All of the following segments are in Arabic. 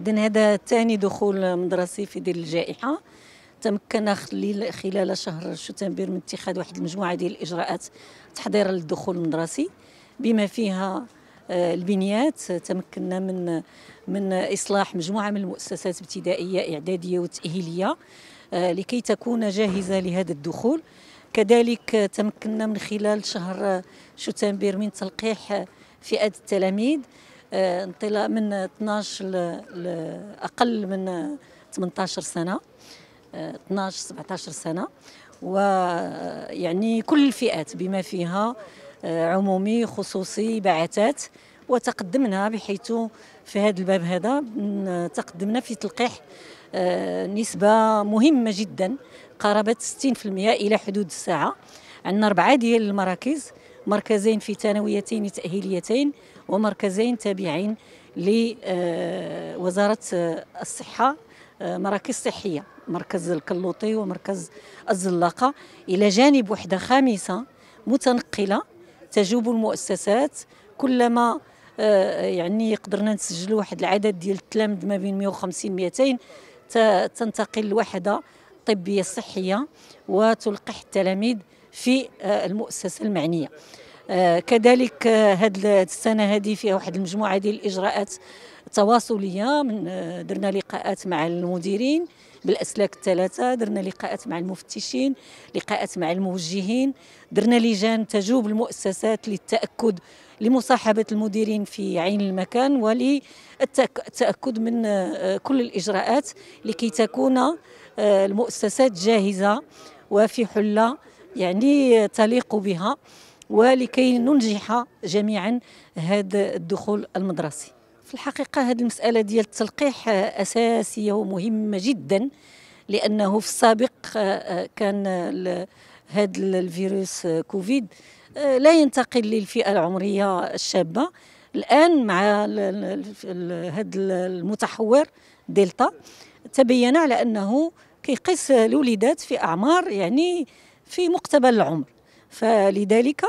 إذن هذا ثاني دخول مدرسي في ديال الجائحة. تمكن خلال شهر شتنبر من اتخاذ واحد المجموعة ديال الإجراءات تحضيرا للدخول المدرسي، بما فيها البنيات. تمكنا من إصلاح مجموعة من المؤسسات الابتدائية إعدادية وتأهيلية لكي تكون جاهزة لهذا الدخول. كذلك تمكنا من خلال شهر شتنبر من تلقيح فئة التلاميذ انطلاقا من 12 أقل من 18 سنة، 12 17 سنة، ويعني كل الفئات بما فيها عمومي خصوصي بعثات. وتقدمنا بحيث في هذا الباب هذا تقدمنا في تلقيح نسبة مهمة جدا قرابة 60% إلى حدود الساعة. عندنا 4 ديال المراكز، مركزين في ثانويتين تأهيليتين ومركزين تابعين لوزارة الصحة، مراكز صحية، مركز الكلوطي ومركز الزلاقة، إلى جانب وحدة خامسة متنقلة تجوب المؤسسات. كلما يعني قدرنا نسجلوا واحد العدد ديال التلاميذ ما بين 150 200 تنتقل الوحدة الطبية الصحية وتلقح التلاميذ في المؤسسة المعنية. كذلك هاد السنة هذه فيها واحد المجموعة ديال الإجراءات تواصلية، من درنا لقاءات مع المديرين بالأسلاك الثلاثة، درنا لقاءات مع المفتشين، لقاءات مع الموجهين، درنا لجان تجوب المؤسسات للتأكد لمصاحبة المديرين في عين المكان وللتأكد من كل الإجراءات لكي تكون المؤسسات جاهزة وفي حلة يعني تليق بها ولكي ننجح جميعا هذا الدخول المدرسي. في الحقيقة هذه المسألة ديال التلقيح أساسية ومهمة جدا، لأنه في السابق كان هذا الفيروس كوفيد لا ينتقل للفئة العمرية الشابة. الآن مع هذا المتحور دلتا تبين على أنه كيقيس الوليدات في أعمار يعني في مقتبل العمر، فلذلك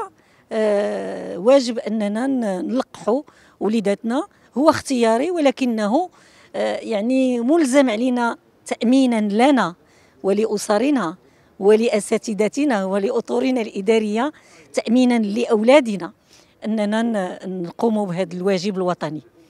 واجب أننا نلقحوا وليداتنا. هو اختياري ولكنه يعني ملزم علينا تأمينا لنا ولأسرنا ولأساتذتنا ولأطورنا الإدارية، تأمينا لأولادنا أننا نقوم بهذا الواجب الوطني.